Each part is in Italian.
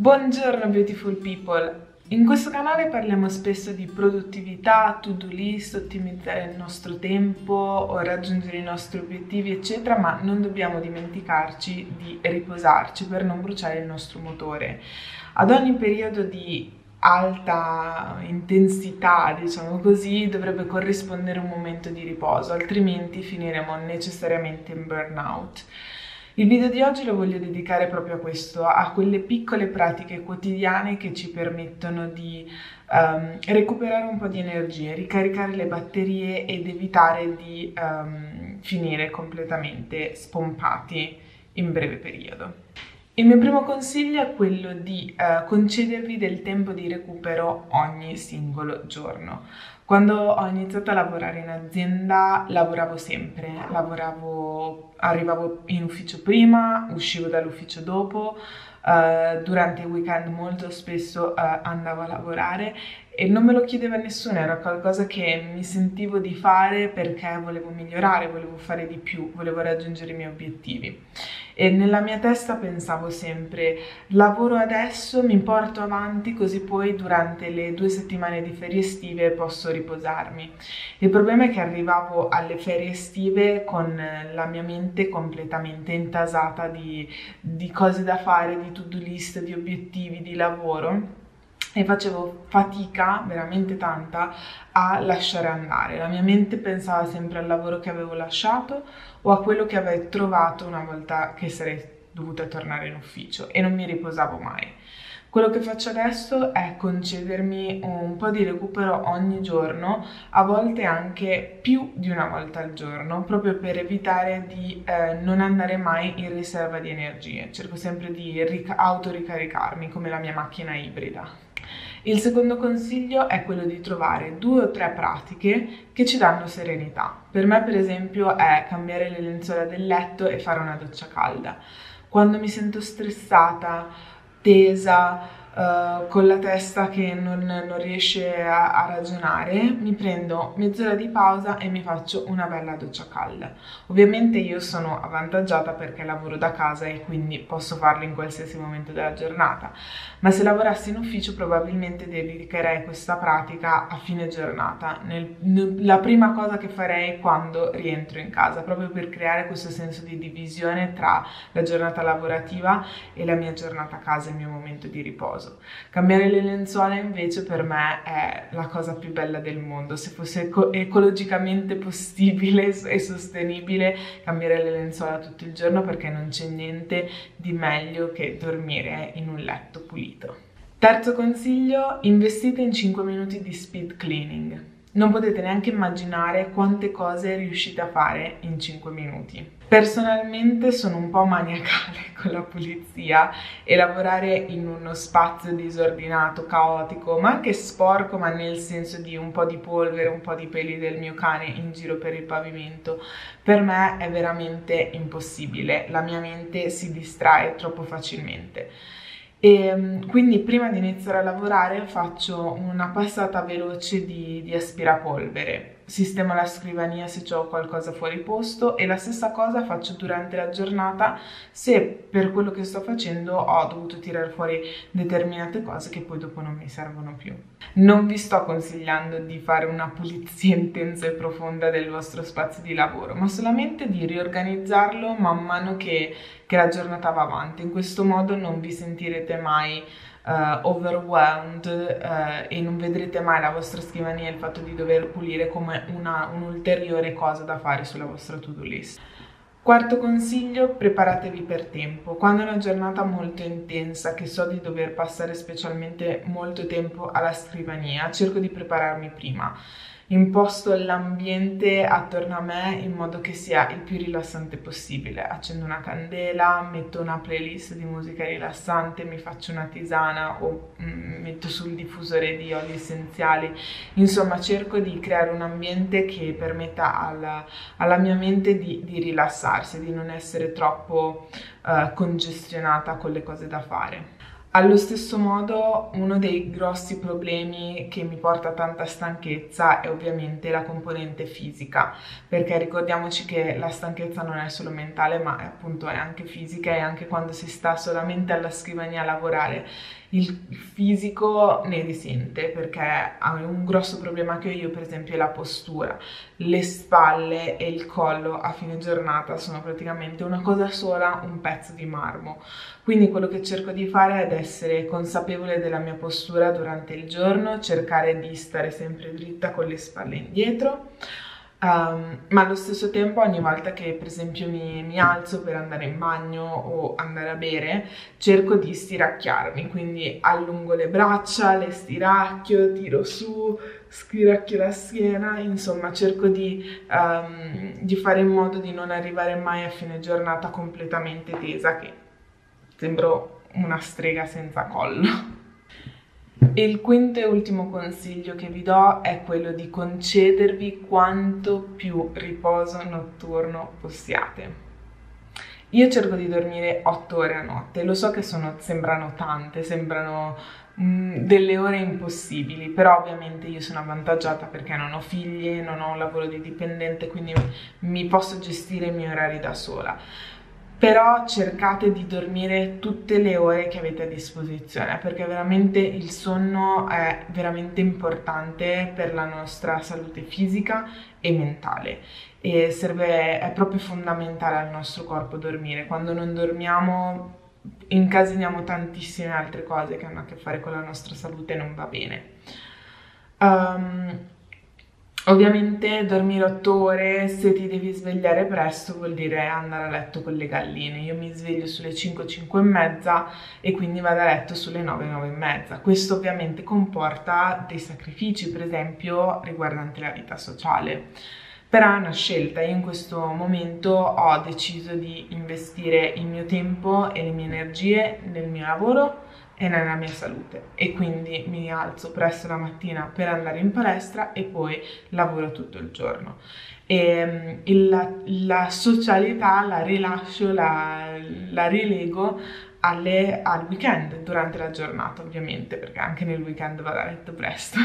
Buongiorno beautiful people! In questo canale parliamo spesso di produttività, to do list, ottimizzare il nostro tempo, raggiungere i nostri obiettivi eccetera, ma non dobbiamo dimenticarci di riposarci per non bruciare il nostro motore. Ad ogni periodo di alta intensità, diciamo così, dovrebbe corrispondere un momento di riposo, altrimenti finiremo necessariamente in burnout. Il video di oggi lo voglio dedicare proprio a questo, a quelle piccole pratiche quotidiane che ci permettono di recuperare un po' di energie, ricaricare le batterie ed evitare di finire completamente spompati in breve periodo. Il mio primo consiglio è quello di concedervi del tempo di recupero ogni singolo giorno. Quando ho iniziato a lavorare in azienda lavoravo sempre, arrivavo in ufficio prima, uscivo dall'ufficio dopo, durante il weekend molto spesso andavo a lavorare e non me lo chiedeva nessuno, era qualcosa che mi sentivo di fare perché volevo migliorare, volevo fare di più, volevo raggiungere i miei obiettivi. E nella mia testa pensavo sempre, lavoro adesso, mi porto avanti così poi durante le 2 settimane di ferie estive posso riposarmi. Il problema è che arrivavo alle ferie estive con la mia mente completamente intasata di cose da fare, di to-do list, di obiettivi, di lavoro. E facevo fatica, veramente tanta, a lasciare andare. La mia mente pensava sempre al lavoro che avevo lasciato o a quello che avrei trovato una volta che sarei dovuta tornare in ufficio e non mi riposavo mai. Quello che faccio adesso è concedermi un po' di recupero ogni giorno, a volte anche più di una volta al giorno, proprio per evitare di non andare mai in riserva di energie. Cerco sempre di autoricaricarmi come la mia macchina ibrida. Il secondo consiglio è quello di trovare 2 o 3 pratiche che ci danno serenità. Per me, per esempio, è cambiare le lenzuola del letto e fare una doccia calda. Quando mi sento stressata, tesa, con la testa che non riesce a ragionare, mi prendo mezz'ora di pausa e mi faccio una bella doccia calda. Ovviamente io sono avvantaggiata perché lavoro da casa e quindi posso farlo in qualsiasi momento della giornata, ma se lavorassi in ufficio probabilmente dedicherei questa pratica a fine giornata, la prima cosa che farei quando rientro in casa, proprio per creare questo senso di divisione tra la giornata lavorativa e la mia giornata a casa, il mio momento di riposo. Cambiare le lenzuola invece per me è la cosa più bella del mondo. Se fosse ecologicamente possibile e sostenibile, cambiare le lenzuola tutto il giorno, perché non c'è niente di meglio che dormire in un letto pulito. Terzo consiglio, investite in 5 minuti di speed cleaning. Non potete neanche immaginare quante cose riuscite a fare in 5 minuti. Personalmente sono un po' maniacale con la pulizia e lavorare in uno spazio disordinato, caotico, ma anche sporco, ma nel senso di un po' di polvere, un po' di peli del mio cane in giro per il pavimento, per me è veramente impossibile. La mia mente si distrae troppo facilmente. E quindi prima di iniziare a lavorare faccio una passata veloce di aspirapolvere, sistemo la scrivania se ho qualcosa fuori posto e la stessa cosa faccio durante la giornata se per quello che sto facendo ho dovuto tirare fuori determinate cose che poi dopo non mi servono più. Non vi sto consigliando di fare una pulizia intensa e profonda del vostro spazio di lavoro, ma solamente di riorganizzarlo man mano che la giornata va avanti. In questo modo non vi sentirete mai overwhelmed e non vedrete mai la vostra scrivania e il fatto di dover pulire come un'ulteriore cosa da fare sulla vostra to-do list. Quarto consiglio, preparatevi per tempo. Quando è una giornata molto intensa, che so di dover passare specialmente molto tempo alla scrivania, cerco di prepararmi prima. Imposto l'ambiente attorno a me in modo che sia il più rilassante possibile. Accendo una candela, metto una playlist di musica rilassante, mi faccio una tisana o metto sul diffusore di oli essenziali. Insomma, cerco di creare un ambiente che permetta alla mia mente di rilassarsi, di non essere troppo congestionata con le cose da fare. Allo stesso modo, uno dei grossi problemi che mi porta tanta stanchezza è ovviamente la componente fisica, perché ricordiamoci che la stanchezza non è solo mentale, ma appunto è anche fisica, e anche quando si sta solamente alla scrivania a lavorare il fisico ne risente, perché un grosso problema che ho io per esempio è la postura. Le spalle e il collo a fine giornata sono praticamente una cosa sola, un pezzo di marmo. Quindi quello che cerco di fare è essere consapevole della mia postura durante il giorno, cercare di stare sempre dritta con le spalle indietro, ma allo stesso tempo ogni volta che per esempio mi alzo per andare in bagno o andare a bere, cerco di stiracchiarmi, quindi allungo le braccia, le stiracchio, tiro su, stiracchio la schiena, insomma cerco di fare in modo di non arrivare mai a fine giornata completamente tesa, che sembro una strega senza collo. Il quinto e ultimo consiglio che vi do è quello di concedervi quanto più riposo notturno possiate. Io cerco di dormire 8 ore a notte, lo so che sembrano tante, sembrano delle ore impossibili, però ovviamente io sono avvantaggiata perché non ho figli, non ho un lavoro di dipendente, quindi mi posso gestire i miei orari da sola. Però cercate di dormire tutte le ore che avete a disposizione, perché veramente il sonno è veramente importante per la nostra salute fisica e mentale, e è proprio fondamentale al nostro corpo dormire. Quando non dormiamo incasiniamo tantissime altre cose che hanno a che fare con la nostra salute e non va bene. Ovviamente dormire 8 ore, se ti devi svegliare presto, vuol dire andare a letto con le galline. Io mi sveglio sulle 5, 5 e mezza, e quindi vado a letto sulle 9, 9 e mezza. Questo ovviamente comporta dei sacrifici, per esempio riguardanti la vita sociale. Però è una scelta. Io in questo momento ho deciso di investire il mio tempo e le mie energie nel mio lavoro e nella mia salute, e quindi mi alzo presto la mattina per andare in palestra e poi lavoro tutto il giorno, e la socialità la rilascio, la rilego al weekend, durante la giornata ovviamente, perché anche nel weekend vado a letto presto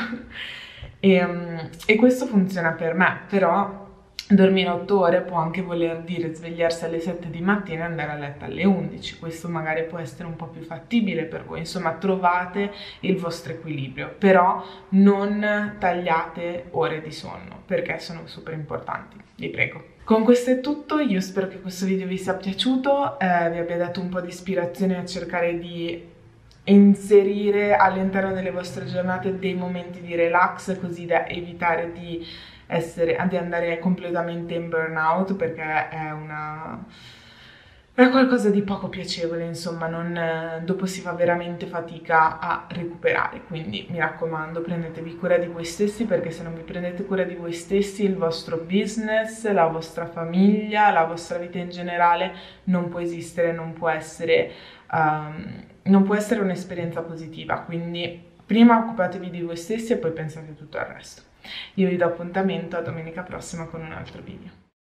e questo funziona per me. Però dormire 8 ore può anche voler dire svegliarsi alle 7 di mattina e andare a letto alle 11, questo magari può essere un po' più fattibile per voi. Insomma, trovate il vostro equilibrio, però non tagliate ore di sonno, perché sono super importanti, vi prego. Con questo è tutto, io spero che questo video vi sia piaciuto, vi abbia dato un po' di ispirazione a cercare di inserire all'interno delle vostre giornate dei momenti di relax, così da evitare di andare completamente in burnout, perché è qualcosa di poco piacevole, insomma, dopo si fa veramente fatica a recuperare. Quindi mi raccomando, prendetevi cura di voi stessi, perché se non vi prendete cura di voi stessi, il vostro business, la vostra famiglia, la vostra vita in generale non può esistere, non può essere un'esperienza positiva. Quindi prima occupatevi di voi stessi e poi pensate tutto al resto. Io vi do appuntamento a domenica prossima con un altro video.